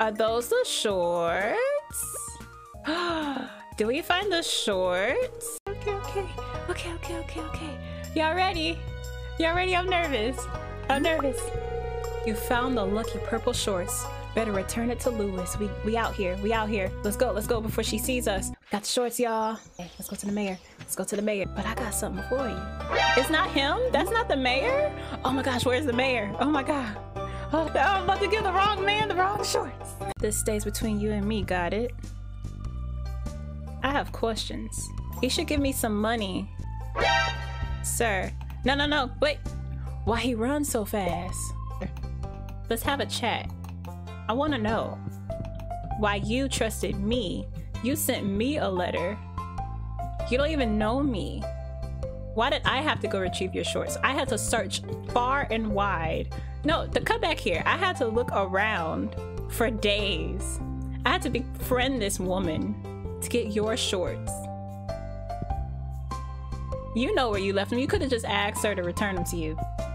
Are those the shorts? Did we find the shorts? Okay. Y'all ready? I'm nervous. You found the lucky purple shorts. Better return it to Lewis. We out here. Let's go before she sees us. Got the shorts, y'all. Okay, let's go to the mayor. But I got something for you. It's not him? That's not the mayor? Oh my gosh, where's the mayor? Oh my god. Oh, I'm about to give the wrong man the wrong shorts. This stays between you and me, got it? I have questions. He should give me some money. Sir. No, wait. Why he run so fast? Let's have a chat. I want to know why you trusted me. You sent me a letter. You don't even know me. Why did I have to go retrieve your shorts? I had to search far and wide. No, come back here. I had to look around for days. I had to befriend this woman to get your shorts. You know where you left them. You could have just asked her to return them to you.